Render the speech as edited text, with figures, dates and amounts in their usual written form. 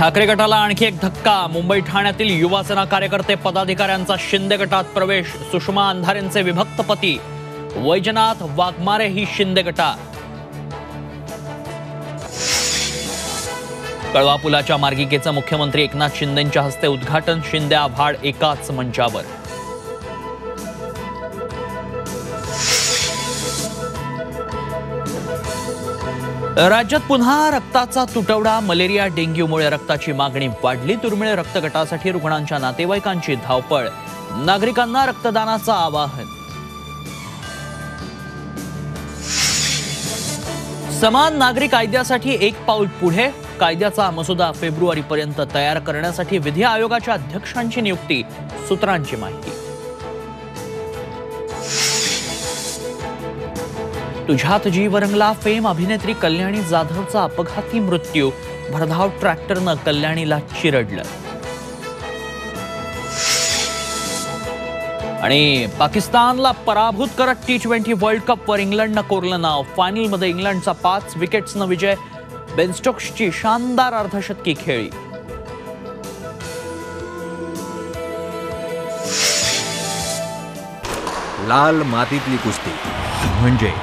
ठाकरे गटाला आणखी एक धक्का। मुंबई ठाण्यातील युवासेना कार्यकर्ते पदाधिकाऱ्यांचा शिंदे गटात प्रवेश। सुषमा अंधारेंचे विभक्त पती वैजनाथ वाघमारे ही शिंदे गटात। कळवा पुलाच्या मार्गिकेचं मुख्यमंत्री एकनाथ शिंदेंच्या हस्ते उद्घाटन। शिंदे आभाड एकाच मंचावर। राज्यात पुन्हा रक्ताचा तुटवडा। मलेरिया डेंग्यूमुळे रक्ताची मागणी वाढली। दुर्मिळ रक्तगटासाठी रुग्णांच्या नातेवाईकांची धावपळ। नागरिकांना रक्तदानाचं आवाहन। समान नागरिक कायद्यासाठी एक पाऊल पुढे। कायद्याचा मसुदा फेब्रुवारीपर्यंत तयार करण्यासाठी विधी आयोगाच्या अध्यक्षांची नियुक्ती, सूत्रांची माहिती। तुझ्यात जीव रंगला फेम अभिनेत्री कल्याणी जाधवचा अपघाती मृत्यू। भरधाव ट्रॅक्टरनं कल्याणीला चिरडलं। आणि पाकिस्तानला पराभूत करत T20 वर्ल्ड कपवर इंग्लंडनं कोरलं नाव। फायनलमध्ये इंग्लंडचा 5 विकेट्सनं विजय। बेनस्टोक्सची शानदार अर्धशतकी खेळी। लाल मातीतली कुस्ती म्हणजे